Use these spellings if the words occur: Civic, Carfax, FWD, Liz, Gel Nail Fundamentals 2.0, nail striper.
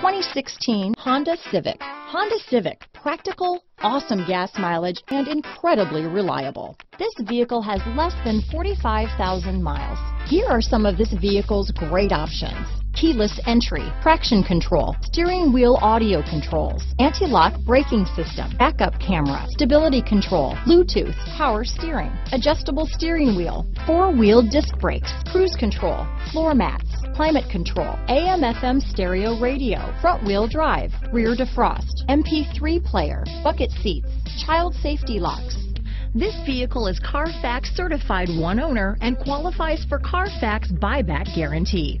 2016 Honda Civic. Honda Civic, practical, awesome gas mileage, and incredibly reliable. This vehicle has less than 45,000 miles. Here are some of this vehicle's great options: keyless entry, traction control, steering wheel audio controls, anti-lock braking system, backup camera, stability control, Bluetooth, power steering, adjustable steering wheel, four-wheel disc brakes, cruise control, floor mats, climate control, AM/FM stereo radio, front-wheel drive, rear defrost, MP3 player, bucket seats, child safety locks. This vehicle is Carfax certified one owner and qualifies for Carfax buyback guarantee.